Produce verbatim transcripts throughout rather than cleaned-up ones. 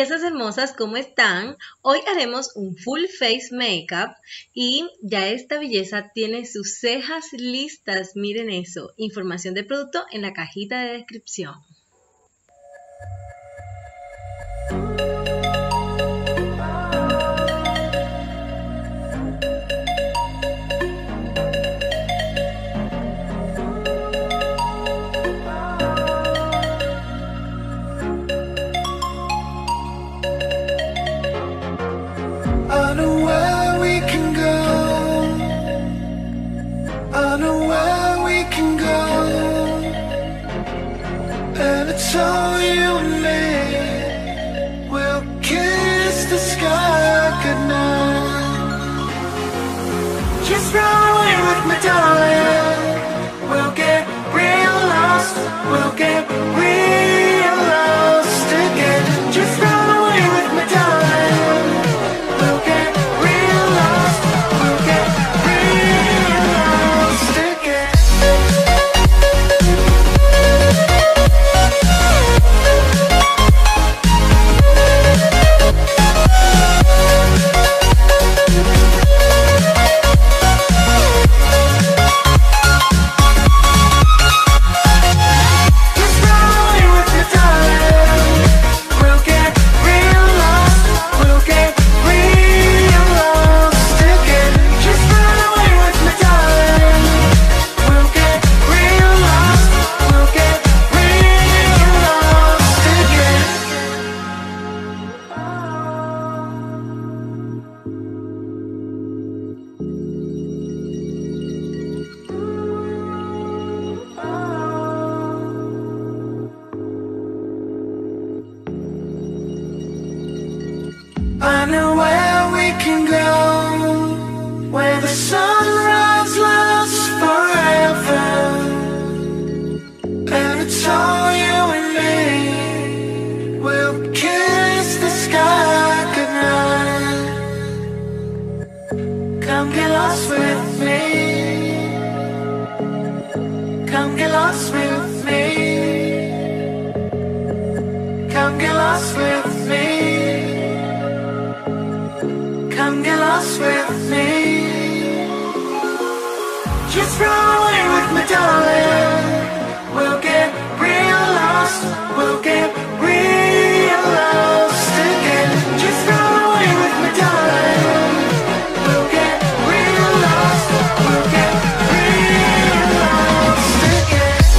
bellezas hermosas, ¿cómo están? Hoy haremos un full face makeup y ya esta belleza tiene sus cejas listas, miren eso. Información de producto en la cajita de descripción. Just run away with my darling. We'll get real lost. We'll get real lost again. Just run away with my darling. We'll get real lost. We'll get real lost again. I know where we can go, where the sunrise lasts forever, and it's all you and me. We'll kiss the sky goodnight. Come get lost with me. Come get lost with me. Come get lost with me. Come get lost with me. Just run away with me, darling. We'll get real lost. We'll get real lost again. Just run away with me, darling. We'll get real lost. We'll get real lost again. Just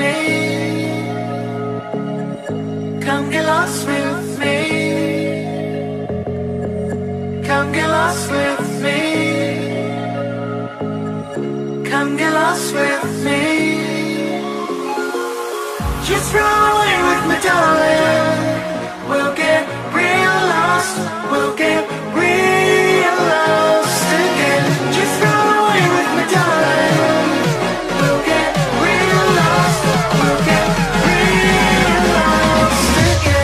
me. Come get lost with me. Come get lost with me. Come get lost with me. Just run away with me, darling. We'll get real lost. We'll get real lost again. Just run away with me, darling. We'll get real lost. We'll get real lost again.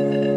Thank you.